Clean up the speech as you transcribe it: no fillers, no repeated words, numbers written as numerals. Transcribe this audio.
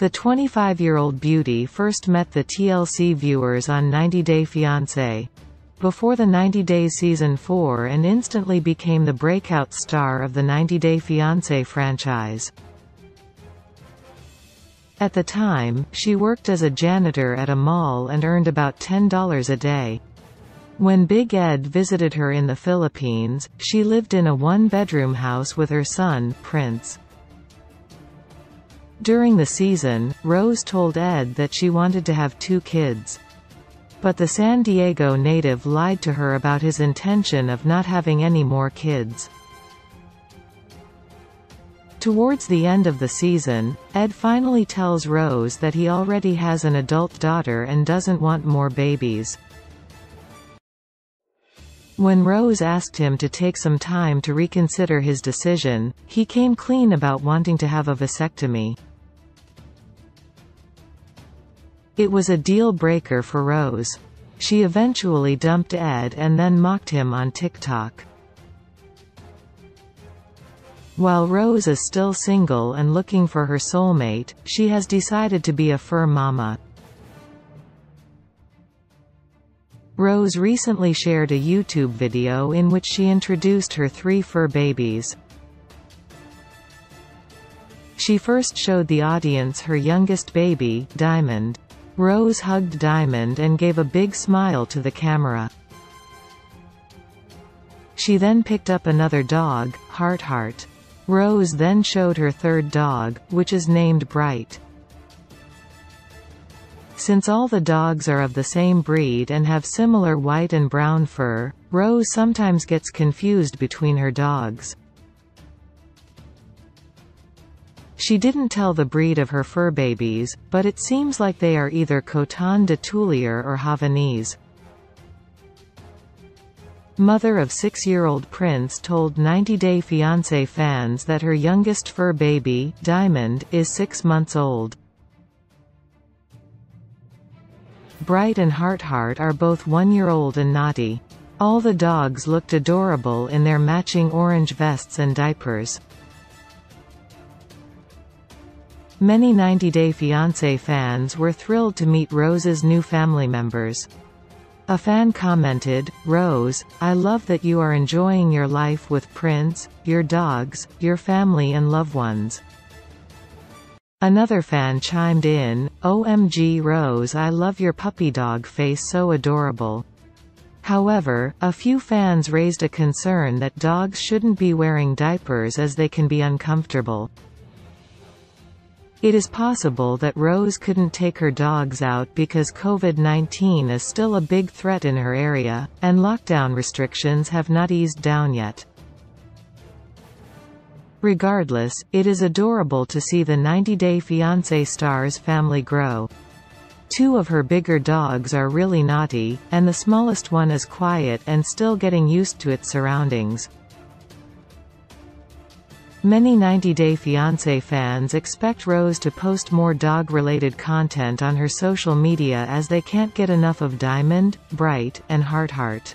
The 25-year-old beauty first met the TLC viewers on 90 Day Fiancé before the 90 Days Season 4 and instantly became the breakout star of the 90 Day Fiancé franchise. At the time, she worked as a janitor at a mall and earned about $10 a day. When Big Ed visited her in the Philippines, she lived in a one-bedroom house with her son, Prince. During the season, Rose told Ed that she wanted to have 2 kids. But the San Diego native lied to her about his intention of not having any more kids. Towards the end of the season, Ed finally tells Rose that he already has an adult daughter and doesn't want more babies. When Rose asked him to take some time to reconsider his decision, he came clean about wanting to have a vasectomy. It was a deal-breaker for Rose. She eventually dumped Ed and then mocked him on TikTok. While Rose is still single and looking for her soulmate, she has decided to be a fur mama. Rose recently shared a YouTube video in which she introduced her 3 fur babies. She first showed the audience her youngest baby, Diamond. Rose hugged Diamond and gave a big smile to the camera. She then picked up another dog, Heart Heart. Rose then showed her 3rd dog, which is named Bright. Since all the dogs are of the same breed and have similar white and brown fur, Rose sometimes gets confused between her dogs. She didn't tell the breed of her fur babies, but it seems like they are either Coton de Tulear or Havanese. Mother of 6-year-old Prince told 90 Day Fiancé fans that her youngest fur baby, Diamond, is 6 months old. Bright and Heart Heart are both 1-year-old and naughty. All the dogs looked adorable in their matching orange vests and diapers. Many 90 Day Fiancé fans were thrilled to meet Rose's new family members. A fan commented, "Rose, I love that you are enjoying your life with Prince, your dogs, your family and loved ones." Another fan chimed in, "OMG Rose, I love your puppy dog face, so adorable." However, a few fans raised a concern that dogs shouldn't be wearing diapers as they can be uncomfortable. It is possible that Rose couldn't take her dogs out because COVID-19 is still a big threat in her area, and lockdown restrictions have not eased down yet. Regardless, it is adorable to see the 90 Day Fiancé star's family grow. 2 of her bigger dogs are really naughty, and the smallest one is quiet and still getting used to its surroundings. Many 90 Day Fiancé fans expect Rose to post more dog-related content on her social media as they can't get enough of Diamond, Bright, and Heart Heart.